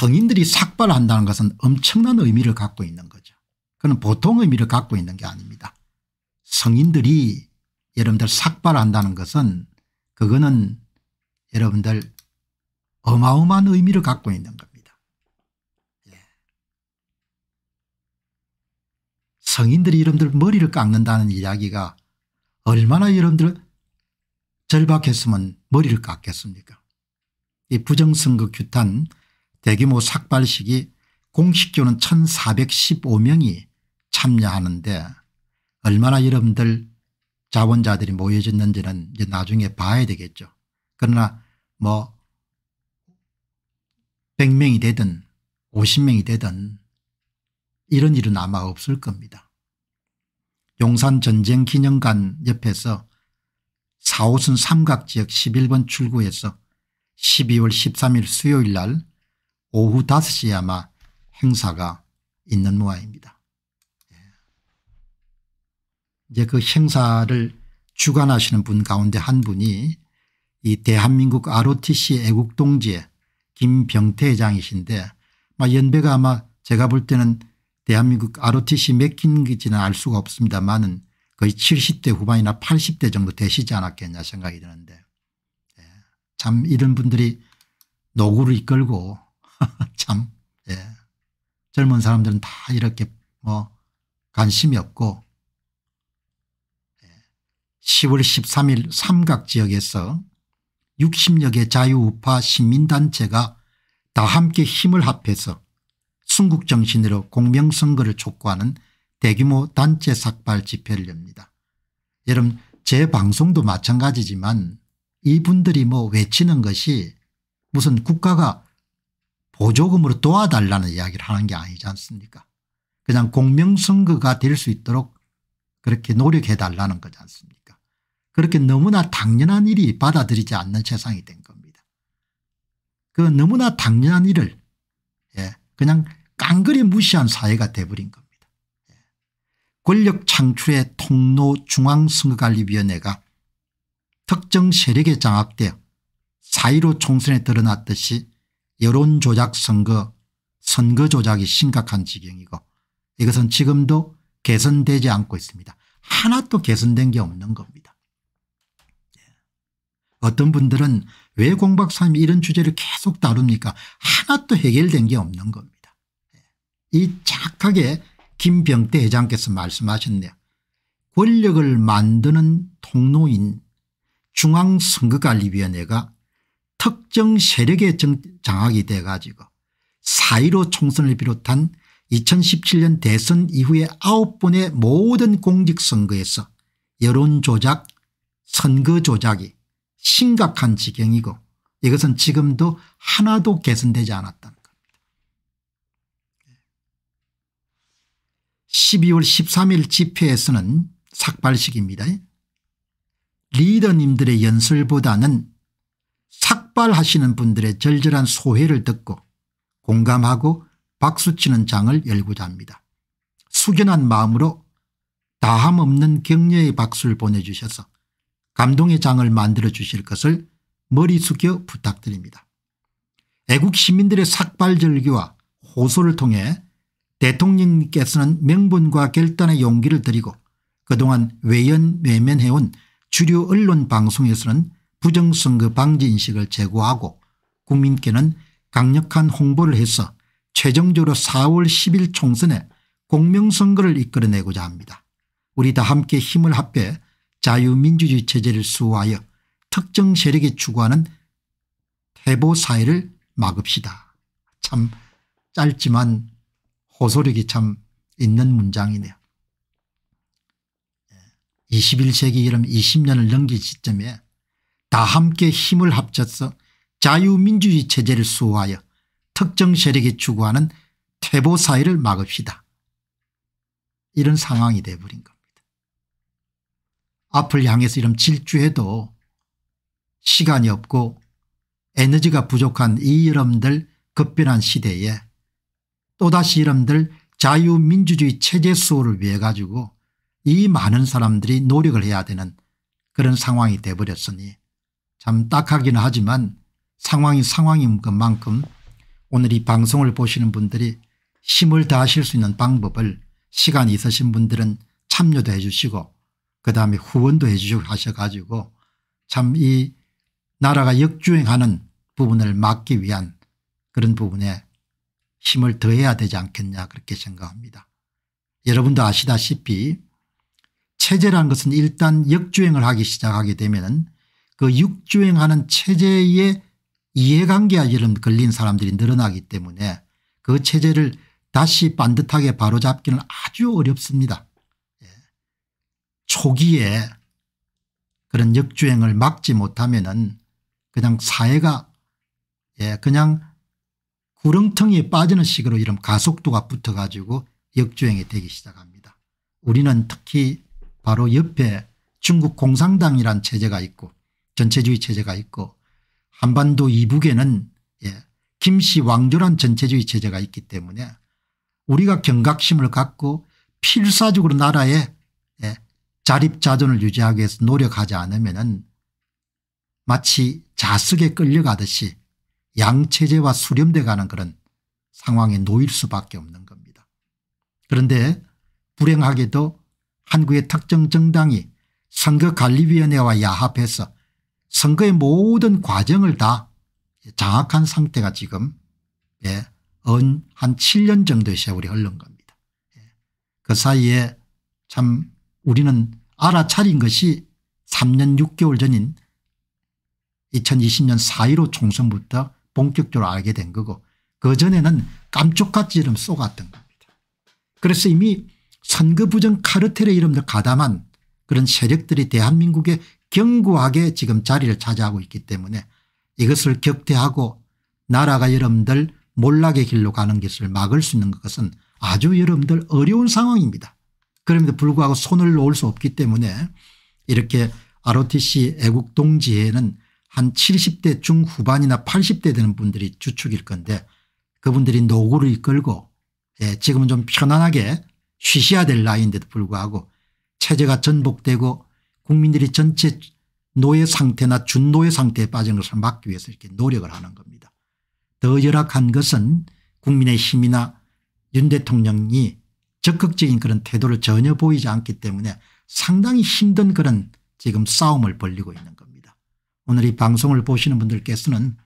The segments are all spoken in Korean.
성인들이 삭발한다는 것은 엄청난 의미를 갖고 있는 거죠. 그건 보통 의미를 갖고 있는 게 아닙니다. 성인들이 여러분들 삭발한다는 것은 그거는 여러분들 어마어마한 의미를 갖고 있는 겁니다. 예. 성인들이 여러분들 머리를 깎는다는 이야기가 얼마나 여러분들 절박했으면 머리를 깎겠습니까? 이 부정선거 규탄 대규모 삭발식이 공식적으로는 1415명이 참여하는데 얼마나 여러분들 자원자들이 모여졌는지는 이제 나중에 봐야 되겠죠. 그러나 뭐 100명이 되든 50명이 되든 이런 일은 아마 없을 겁니다. 용산전쟁기념관 옆에서 4호선 삼각지역 11번 출구에서 12월 13일 수요일 날 오후 5시에 아마 행사가 있는 모양입니다. 이제 그 행사를 주관하시는 분 가운데 한 분이 이 대한민국 ROTC 애국동지의 김병태 회장이신데 연배가 아마 제가 볼 때는 대한민국 ROTC 몇 기인지는 알 수가 없습니다만은 거의 70대 후반이나 80대 정도 되시지 않았겠냐 생각이 드는데 예. 참 이런 분들이 노구를 이끌고 참 예. 젊은 사람들은 다 이렇게 뭐 관심이 없고 10월 13일 삼각지역에서 60여 개 자유우파 시민단체가 다 함께 힘을 합해서 순국정신으로 공명선거를 촉구하는 대규모 단체 삭발 집회를 엽니다. 여러분 제 방송도 마찬가지지만 이분들이 뭐 외치는 것이 무슨 국가가 보조금으로 도와달라는 이야기를 하는 게 아니지 않습니까? 그냥 공명선거가 될 수 있도록 그렇게 노력해달라는 거지 않습니까? 그렇게 너무나 당연한 일이 받아들이지 않는 세상이 된 겁니다. 그 너무나 당연한 일을 예, 그냥 깡그리 무시한 사회가 돼버린 겁니다. 예. 권력 창출의 통로 중앙선거관리위원회가 특정 세력에 장악되어 4.15 총선에 드러났듯이 여론조작 선거조작이 심각한 지경이고 이것은 지금도 개선되지 않고 있습니다. 하나도 개선된 게 없는 겁니다. 어떤 분들은 왜 공 박사님이 이런 주제를 계속 다룹니까? 하나도 해결된 게 없는 겁니다. 이 착하게 김병태 회장께서 말씀하셨네요. 권력을 만드는 통로인 중앙선거관리위원회가 특정 세력의 장악이 돼 가지고 4.15 총선을 비롯한 2017년 대선 이후에 9번의 모든 공직선거에서 여론조작, 선거조작이 심각한 지경이고 이것은 지금도 하나도 개선되지 않았다는 겁니다. 12월 13일 집회에서는 삭발식입니다. 리더님들의 연설보다는 삭발하시는 분들의 절절한 소회를 듣고 공감하고 박수치는 장을 열고자 합니다. 숙연한 마음으로 다함 없는 격려의 박수를 보내주셔서 감동의 장을 만들어 주실 것을 머리 숙여 부탁드립니다. 애국 시민들의 삭발 절규와 호소를 통해 대통령님께서는 명분과 결단의 용기를 드리고 그동안 외면해온 주류 언론 방송에서는 부정선거 방지 인식을 제고하고 국민께는 강력한 홍보를 해서 최종적으로 4월 10일 총선에 공명선거를 이끌어내고자 합니다. 우리 다 함께 힘을 합해 자유민주주의 체제를 수호하여 특정 세력이 추구하는 퇴보사회를 막읍시다. 참 짧지만 호소력이 참 있는 문장이네요. 21세기 이름 20년을 넘긴 시점에 다 함께 힘을 합쳐서 자유민주주의 체제를 수호하여 특정 세력이 추구하는 퇴보사회를 막읍시다. 이런 상황이 돼버린 겁니다. 앞을 향해서 이런 질주해도 시간이 없고 에너지가 부족한 이 여러분들 급변한 시대에 또다시 여러분들 자유민주주의 체제 수호를 위해 가지고 이 많은 사람들이 노력을 해야 되는 그런 상황이 돼버렸으니 참 딱하기는 하지만 상황이 상황인 것만큼 오늘 이 방송을 보시는 분들이 힘을 다하실 수 있는 방법을 시간이 있으신 분들은 참여도 해 주시고 그다음에 후원도 해 주시고 하셔가지고 참 이 나라가 역주행하는 부분을 막기 위한 그런 부분에 힘을 더해야 되지 않겠냐 그렇게 생각합니다. 여러분도 아시다시피 체제란 것은 일단 역주행을 하기 시작하게 되면 그 역주행하는 체제의 이해관계와 이런 걸린 사람들이 늘어나기 때문에 그 체제를 다시 반듯하게 바로잡기는 아주 어렵습니다. 초기에 그런 역주행을 막지 못하면은 그냥 사회가 그냥 구렁텅이에 빠지는 식으로 이런 가속도가 붙어가지고 역주행이 되기 시작합니다. 우리는 특히 바로 옆에 중국 공산당이란 체제가 있고 전체주의 체제가 있고 한반도 이북에는 김씨 왕조란 전체주의 체제가 있기 때문에 우리가 경각심을 갖고 필사적으로 나라에 자립자존을 유지하기 위해서 노력하지 않으면은 마치 자석에 끌려가듯이 양체제와 수렴돼가는 그런 상황에 놓일 수밖에 없는 겁니다. 그런데 불행하게도 한국의 특정 정당이 선거관리위원회와 야합해서 선거의 모든 과정을 다 장악한 상태가 지금 한 7년 정도의 세월이 흐른 겁니다. 그 사이에 참 우리는 알아차린 것이 3년 6개월 전인 2020년 4.15 총선부터 본격적으로 알게 된 거고 그전에는 깜쪽같이 이름 쏘갔던 겁니다. 그래서 이미 선거부정 카르텔의 이름도 가담한 그런 세력들이 대한민국에 견고하게 지금 자리를 차지하고 있기 때문에 이것을 격퇴하고 나라가 여러분들 몰락의 길로 가는 것을 막을 수 있는 것은 아주 여러분들 어려운 상황입니다. 그럼에도 불구하고 손을 놓을 수 없기 때문에 이렇게 ROTC 애국동지회에는 한 70대 중후반이나 80대 되는 분들이 주축일 건데 그분들이 노구를 이끌고 지금은 좀 편안하게 쉬셔야 될 나이인데도 불구하고 체제가 전복되고 국민들이 전체 노예 상태나 준노예 상태에 빠진 것을 막기 위해서 이렇게 노력을 하는 겁니다. 더 열악한 것은 국민의힘이나 윤 대통령이 적극적인 그런 태도를 전혀 보이지 않기 때문에 상당히 힘든 그런 지금 싸움을 벌이고 있는 겁니다. 오늘 이 방송을 보시는 분들께서는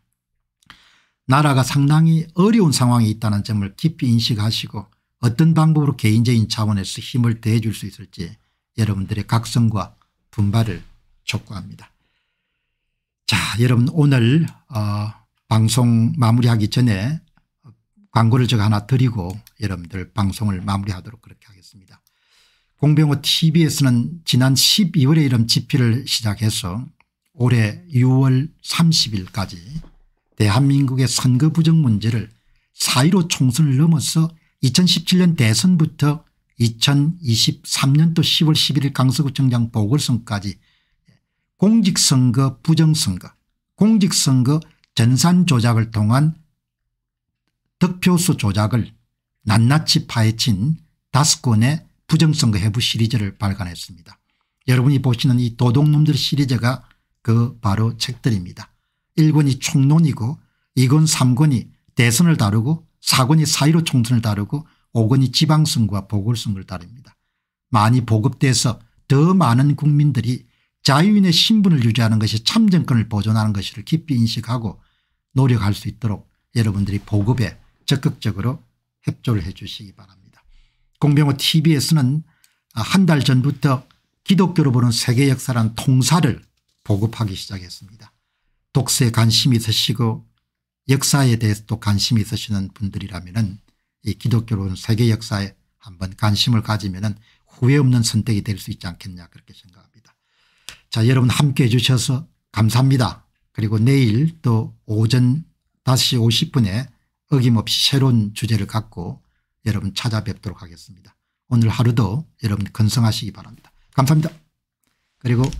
나라가 상당히 어려운 상황에 있다는 점을 깊이 인식하시고 어떤 방법으로 개인적인 차원에서 힘을 더해 줄 수 있을지 여러분들의 각성과 분발을 촉구합니다. 자, 여러분 오늘 방송 마무리하기 전에 광고를 제가 하나 드리고 여러분들 방송을 마무리하도록 그렇게 하겠습니다. 공병호 tv에서는 지난 12월에 이런 집회를 시작해서 올해 6월 30일까지 대한민국의 선거 부정 문제를 4.15 총선을 넘어서 2017년 대선부터 2023년도 10월 11일 강서구청장 보궐선까지 공직선거 부정선거 공직선거 전산 조작을 통한 득표수 조작을 낱낱이 파헤친 5건의 부정선거 해부 시리즈를 발간했습니다. 여러분이 보시는 이 도둑놈들 시리즈가 그 바로 책들입니다. 1권이 총론이고 2권 3권이 대선을 다루고 4권이 4.15 총선을 다루고 5권이 지방선거와 보궐선거를 다룹니다. 많이 보급돼서 더 많은 국민들이 자유인의 신분을 유지하는 것이 참정권을 보존하는 것을 깊이 인식하고 노력할 수 있도록 여러분들이 보급에 적극적으로 협조를 해 주시기 바랍니다. 공병호 tv에서는 한 달 전부터 기독교로 보는 세계 역사란 통사를 보급하기 시작했습니다. 독서에 관심이 있으시고 역사에 대해서도 관심이 있으시는 분들이라면 이 기독교로 보는 세계 역사에 한번 관심을 가지면 후회 없는 선택이 될 수 있지 않겠냐 그렇게 생각합니다. 자, 여러분 함께해 주셔서 감사합니다. 그리고 내일 또 오전 5시 50분에 어김없이 새로운 주제를 갖고 여러분 찾아뵙도록 하겠습니다. 오늘 하루도 여러분 건승하시기 바랍니다. 감사합니다. 그리고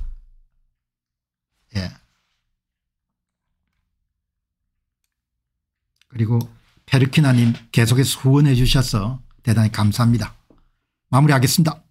그리고 페르키나님 계속해서 후원해 주셔서 대단히 감사합니다. 마무리하겠습니다.